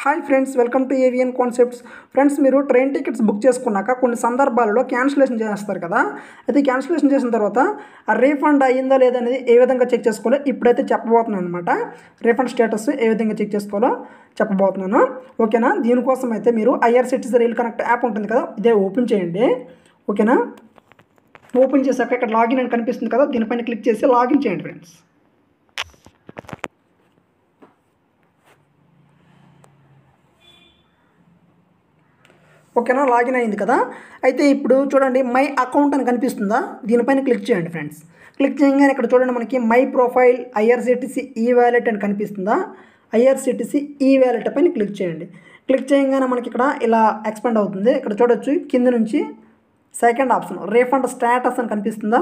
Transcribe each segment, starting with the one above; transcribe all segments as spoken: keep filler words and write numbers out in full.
Hi friends, welcome to AVN concepts. Friends, మీరు train tickets book చేసుకున్నాక కొన్ని సందర్భాలలో క్యాన్సిలేషన్ చేస్తారు కదా. అయితే క్యాన్సిలేషన్ చేసిన తర్వాత ఆ రీఫండ్ అయ్యిందా లేదనేది ఏ విధంగా చెక్ చేసుకోవాలో ఇప్పుడైతే చెప్పబోతున్నాను అనమాట. రీఫండ్ స్టేటస్ ఏ విధంగా చెక్ చేసుకోవాలో చెప్పబోతున్నాను, ఓకేనా. దీనికోసం అయితే మీరు ఐఆర్సిటీసీ రైల్ కనెక్ట్ యాప్ ఉంటుంది కదా, ఇదే ఓపెన్ చేయండి, ఓకేనా. ఓపెన్ చేశాక ఇక్కడ లాగిన్ అని కనిపిస్తుంది కదా, దీనిపైన క్లిక్ చేసి లాగిన్ చేయండి ఫ్రెండ్స్. ఓకేనా, లాగిన్ అయింది కదా. అయితే ఇప్పుడు చూడండి, మై అకౌంట్ అని కనిపిస్తుందా, దీనిపైన క్లిక్ చేయండి ఫ్రెండ్స్. క్లిక్ చేయగానే ఇక్కడ చూడండి, మనకి my profile IRCTC e wallet అని కనిపిస్తుందా, ఐఆర్సిటీసీ ఈ వ్యాలెట్ పైన క్లిక్ చేయండి. క్లిక్ చేయగానే మనకి ఇక్కడ ఇలా ఎక్స్పాండ్ అవుతుంది. ఇక్కడ చూడొచ్చు, కింద నుంచి సెకండ్ ఆప్షన్ రీఫండ్ స్టేటస్ అని కనిపిస్తుందా,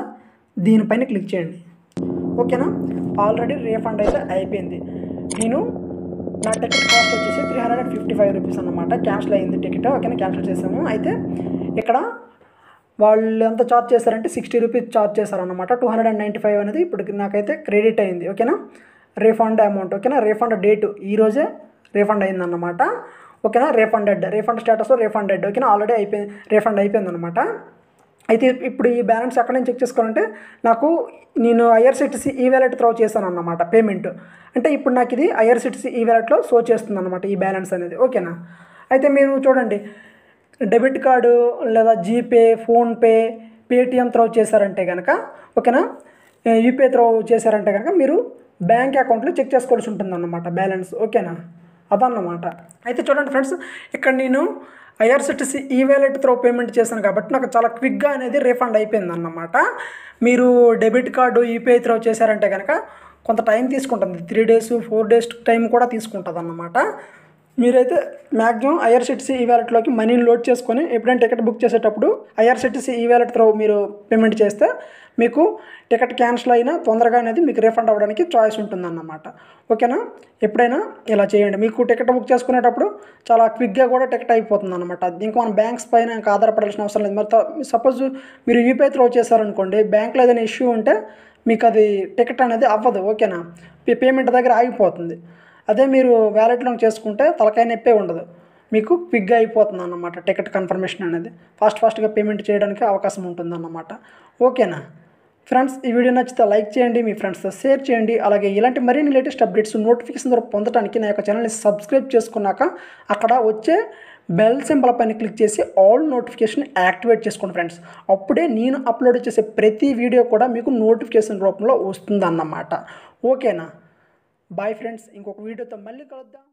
దీనిపైన క్లిక్ చేయండి, ఓకేనా. ఆల్రెడీ రీఫండ్ అయితే అయిపోయింది. నేను నా టికెట్ కాస్ట్ వచ్చేసి three hundred and fifty five rupees అనమాట. క్యాన్సిల్ అయింది టికెట్, ఓకేనా, క్యాన్సిల్ చేసాము. అయితే ఇక్కడ వాళ్ళు ఎంత ఛార్జ్ చేశారంటే సిక్స్టీ రూపీస్ ఛార్జ్ చేశారనమాట. Two hundred and ninety five అనేది ఇప్పుడు నాకైతే క్రెడిట్ అయింది, ఓకేనా. రీఫండ్ అమౌంట్, ఓకేనా, రీఫండ్ డేటు ఈరోజే రీఫండ్ అయిందన్నమాట, ఓకేనా. రీఫండెడ్, రీఫండ్ స్టేటస్లో రీఫండెడ్, ఓకేనా, ఆల్రెడీ అయిపోయింది, రీఫండ్ అయిపోయిందనమాట. అయితే ఇప్పుడు ఈ బ్యాలెన్స్ ఎక్కడ నేను చెక్ చేసుకోవాలంటే, నాకు నేను ఐఆర్సిటీసీ ఈ వ్యాలెట్ త్రో చేశాను అన్నమాట పేమెంట్. అంటే ఇప్పుడు నాకు ఇది ఐఆర్సిటీసీ ఈ వ్యాలెట్లో షో చేస్తుంది అనమాట ఈ బ్యాలెన్స్ అనేది, ఓకేనా. అయితే మీరు చూడండి, డెబిట్ కార్డు లేదా జీపే, ఫోన్పే, పేటిఎం త్రో చేశారంటే కనుక, ఓకేనా, యూపీఐ త్రో చేశారంటే కనుక మీరు బ్యాంక్ అకౌంట్లో చెక్ చేసుకోవాల్సి ఉంటుంది అన్నమాట బ్యాలెన్స్, ఓకేనా, అదన్నమాట. అయితే చూడండి ఫ్రెండ్స్, ఇక్కడ నేను IRCTC e wallet throw payment చేశాను కాబట్టి నాకు చాలా క్విక్గా అనేది రీఫండ్ అయిపోయింది అన్నమాట. మీరు డెబిట్ కార్డు, యూపీఐ త్రో చేశారంటే కనుక కొంత టైం తీసుకుంటుంది, three days four days time కూడా తీసుకుంటుంది అన్నమాట. మీరైతే మ్యాక్సిమం ఐఆర్సిటీసీ ఈ వ్యాలెట్లోకి మనీని లోడ్ చేసుకొని ఎప్పుడైనా టికెట్ బుక్ చేసేటప్పుడు ఐఆర్సిటీసీ ఈ వ్యాలెట్ త్రో మీరు పేమెంట్ చేస్తే మీకు టికెట్ క్యాన్సిల్ అయినా తొందరగా అనేది మీకు రీఫండ్ అవ్వడానికి ఛాయిస్ ఉంటుందన్నమాట, ఓకేనా. ఎప్పుడైనా ఇలా చేయండి, మీకు టికెట్ బుక్ చేసుకునేటప్పుడు చాలా క్విక్గా కూడా టికెట్ అయిపోతుంది అనమాట. దీనికి మనం బ్యాంక్స్ పైన ఇంకా ఆధారపడాల్సిన అవసరం లేదు. మరి సపోజ్ మీరు యూపీఐ త్రో చేశారనుకోండి, బ్యాంక్లో ఏదైనా ఇష్యూ ఉంటే మీకు అది టికెట్ అనేది అవ్వదు, ఓకేనా, పేమెంట్ దగ్గర ఆగిపోతుంది. అదే మీరు వ్యాలెట్లో చేసుకుంటే తలకాయ నొప్పే ఉండదు, మీకు క్విక్గా అయిపోతుంది అన్నమాట టికెట్ కన్ఫర్మేషన్ అనేది. ఫాస్ట్ ఫాస్ట్గా పేమెంట్ చేయడానికి అవకాశం ఉంటుందన్నమాట, ఓకేనా. ఫ్రెండ్స్, ఈ వీడియో నచ్చితే లైక్ చేయండి, మీ ఫ్రెండ్స్తో షేర్ చేయండి. అలాగే ఇలాంటి మరిన్ని లేటెస్ట్ అప్డేట్స్ నోటిఫికేషన్ ద్వారా పొందడానికి నా యొక్క ఛానల్ని సబ్స్క్రైబ్ చేసుకున్నాక అక్కడ వచ్చే బెల్ సింబల్ పైన క్లిక్ చేసి ఆల్ నోటిఫికేషన్ యాక్టివేట్ చేసుకోండి ఫ్రెండ్స్. అప్పుడే నేను అప్లోడ్ చేసే ప్రతి వీడియో కూడా మీకు నోటిఫికేషన్ రూపంలో వస్తుందన్నమాట, ఓకేనా. బాయ్ ఫ్రెండ్స్, ఇంకొక వీడియోతో మళ్ళీ కలుద్దాం.